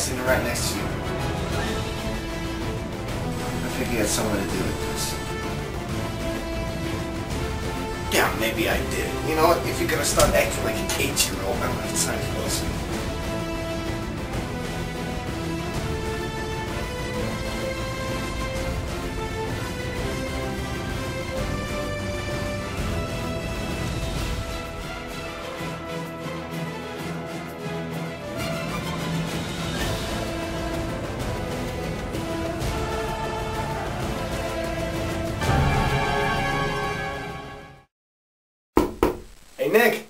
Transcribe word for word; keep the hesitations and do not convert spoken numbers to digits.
sitting right next to you. I think he had something to do with this. Yeah, maybe I did. You know what? If you're gonna start acting like an eight-year-old, I don't have time for this. Nick!